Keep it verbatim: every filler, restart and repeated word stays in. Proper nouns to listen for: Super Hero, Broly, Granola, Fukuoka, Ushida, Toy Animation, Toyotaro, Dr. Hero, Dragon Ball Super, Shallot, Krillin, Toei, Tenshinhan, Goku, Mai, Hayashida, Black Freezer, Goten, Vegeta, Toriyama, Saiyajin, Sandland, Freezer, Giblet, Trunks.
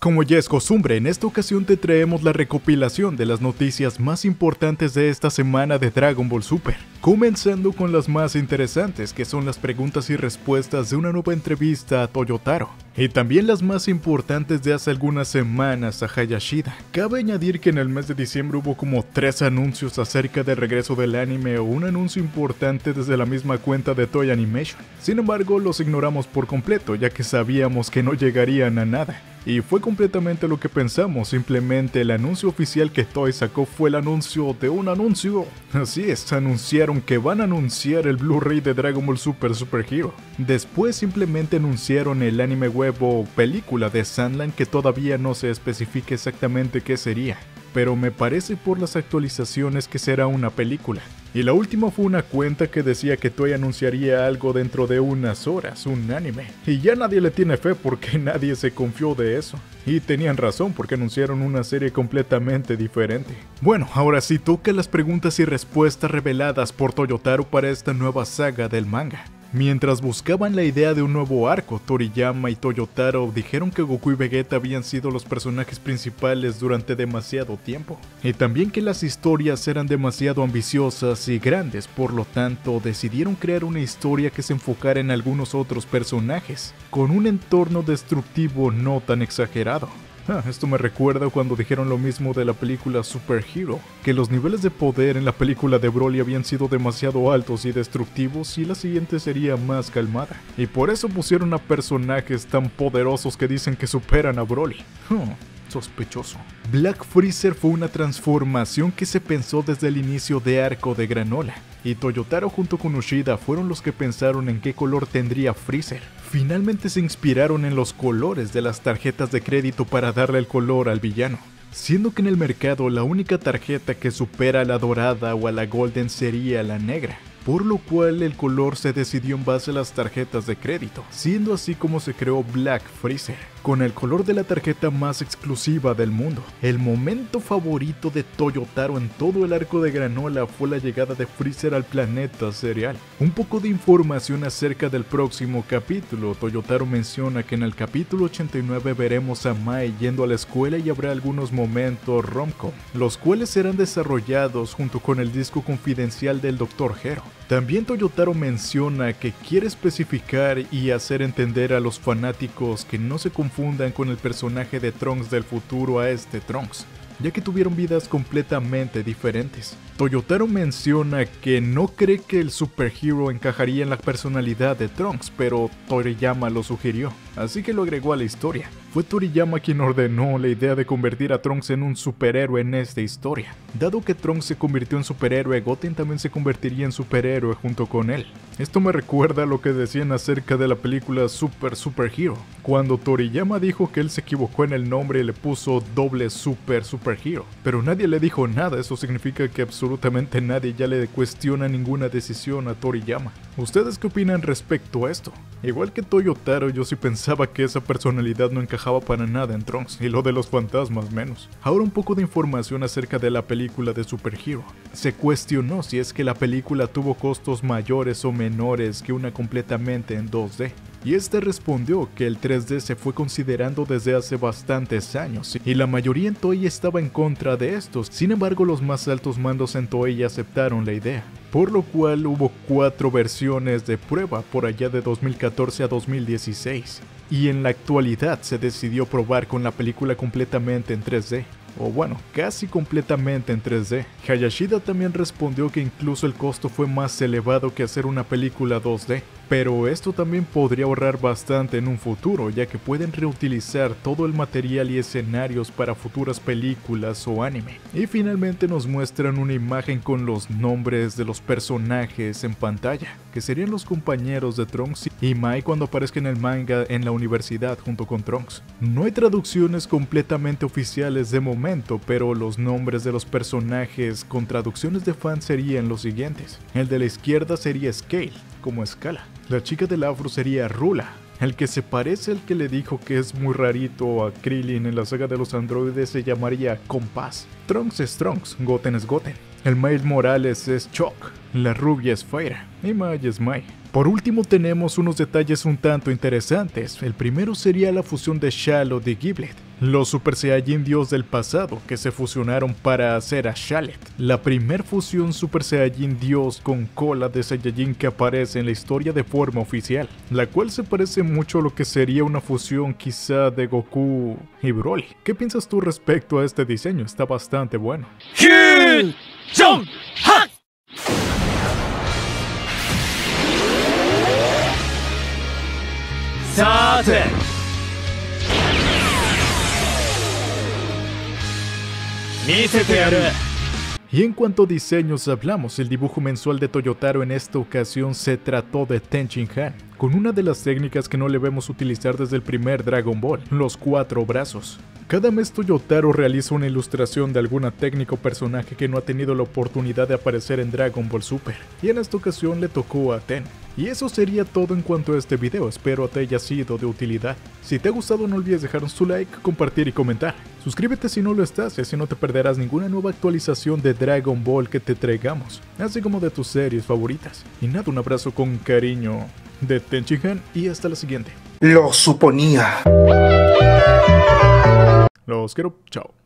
Como ya es costumbre, en esta ocasión te traemos la recopilación de las noticias más importantes de esta semana de Dragon Ball Super, comenzando con las más interesantes, que son las preguntas y respuestas de una nueva entrevista a Toyotaro, y también las más importantes de hace algunas semanas a Hayashida. Cabe añadir que en el mes de diciembre hubo como tres anuncios acerca del regreso del anime o un anuncio importante desde la misma cuenta de Toy Animation. Sin embargo, los ignoramos por completo, ya que sabíamos que no llegarían a nada. Y fue completamente lo que pensamos, simplemente el anuncio oficial que Toei sacó fue el anuncio de un anuncio. Así es, anunciaron que van a anunciar el Blu-ray de Dragon Ball Super Super Hero. Después simplemente anunciaron el anime web o película de Sandland, que todavía no se especifica exactamente qué sería, pero me parece por las actualizaciones que será una película. Y la última fue una cuenta que decía que Toei anunciaría algo dentro de unas horas, un anime. Y ya nadie le tiene fe porque nadie se confió de eso. Y tenían razón porque anunciaron una serie completamente diferente. Bueno, ahora sí toca las preguntas y respuestas reveladas por Toyotaro para esta nueva saga del manga. Mientras buscaban la idea de un nuevo arco, Toriyama y Toyotaro dijeron que Goku y Vegeta habían sido los personajes principales durante demasiado tiempo, y también que las historias eran demasiado ambiciosas y grandes, por lo tanto decidieron crear una historia que se enfocara en algunos otros personajes, con un entorno destructivo no tan exagerado. Ah, esto me recuerda cuando dijeron lo mismo de la película Super Hero, que los niveles de poder en la película de Broly habían sido demasiado altos y destructivos, y la siguiente sería más calmada. Y por eso pusieron a personajes tan poderosos que dicen que superan a Broly. Huh. Sospechoso. Black Freezer fue una transformación que se pensó desde el inicio de arco de Granola, y Toyotaro junto con Ushida fueron los que pensaron en qué color tendría Freezer. Finalmente se inspiraron en los colores de las tarjetas de crédito para darle el color al villano, siendo que en el mercado la única tarjeta que supera a la dorada o a la golden sería la negra, por lo cual el color se decidió en base a las tarjetas de crédito, siendo así como se creó Black Freezer, con el color de la tarjeta más exclusiva del mundo. El momento favorito de Toyotaro en todo el arco de Granola fue la llegada de Freezer al planeta cereal. Un poco de información acerca del próximo capítulo. Toyotaro menciona que en el capítulo ochenta y nueve veremos a Mai yendo a la escuela y habrá algunos momentos romcom, los cuales serán desarrollados junto con el disco confidencial del doctor Hero. También Toyotaro menciona que quiere especificar y hacer entender a los fanáticos que no se confundan con el personaje de Trunks del futuro a este Trunks, ya que tuvieron vidas completamente diferentes. Toyotaro menciona que no cree que el superhéroe encajaría en la personalidad de Trunks, pero Toriyama lo sugirió, así que lo agregó a la historia. Fue Toriyama quien ordenó la idea de convertir a Trunks en un superhéroe en esta historia. Dado que Trunks se convirtió en superhéroe, Goten también se convertiría en superhéroe junto con él. Esto me recuerda a lo que decían acerca de la película Super Super Hero, cuando Toriyama dijo que él se equivocó en el nombre y le puso doble Super Super Hero, pero nadie le dijo nada. Eso significa que absolutamente nadie ya le cuestiona ninguna decisión a Toriyama. ¿Ustedes qué opinan respecto a esto? Igual que Toyotaro, yo sí pensaba que esa personalidad no encajaba para nada en Trunks, y lo de los fantasmas menos. Ahora un poco de información acerca de la película de Super Hero. Se cuestionó si es que la película tuvo costos mayores o menores que una completamente en dos D, y este respondió que el tres D se fue considerando desde hace bastantes años y la mayoría en Toei estaba en contra de estos. Sin embargo, los más altos mandos en Toei aceptaron la idea, por lo cual hubo cuatro versiones de prueba por allá de dos mil catorce a dos mil dieciséis, y en la actualidad se decidió probar con la película completamente en tres D, o bueno, casi completamente en tres D. Hayashida también respondió que incluso el costo fue más elevado que hacer una película dos D, pero esto también podría ahorrar bastante en un futuro, ya que pueden reutilizar todo el material y escenarios para futuras películas o anime. Y finalmente nos muestran una imagen con los nombres de los personajes en pantalla, que serían los compañeros de Trunks y Mai cuando aparezca en el manga en la universidad junto con Trunks. No hay traducciones completamente oficiales de momento, pero los nombres de los personajes con traducciones de fan serían los siguientes. El de la izquierda sería Scale, como escala. La chica del afro sería Rula, el que se parece al que le dijo que es muy rarito a Krillin en la saga de los androides se llamaría Compass. Trunks es Trunks, Goten es Goten. El Miles Morales es Choc, la rubia es Fire y Mai es Mai. Por último tenemos unos detalles un tanto interesantes. El primero sería la fusión de Shallot y Giblet, los Super Saiyajin Dios del pasado que se fusionaron para hacer a Shallot, la primer fusión Super Saiyajin Dios con cola de Saiyajin que aparece en la historia de forma oficial, la cual se parece mucho a lo que sería una fusión quizá de Goku y Broly. ¿Qué piensas tú respecto a este diseño? Está bastante bueno. Y en cuanto a diseños hablamos, el dibujo mensual de Toyotaro en esta ocasión se trató de Tenshinhan, con una de las técnicas que no le vemos utilizar desde el primer Dragon Ball, los cuatro brazos. Cada mes Toyotaro realiza una ilustración de alguna técnica o personaje que no ha tenido la oportunidad de aparecer en Dragon Ball Super, y en esta ocasión le tocó a Ten. Y eso sería todo en cuanto a este video, espero te haya sido de utilidad. Si te ha gustado no olvides dejar su like, compartir y comentar. Suscríbete si no lo estás y así no te perderás ninguna nueva actualización de Dragon Ball que te traigamos, así como de tus series favoritas. Y nada, un abrazo con cariño de Tenshinhan y hasta la siguiente. Lo suponía. Los quiero, chao.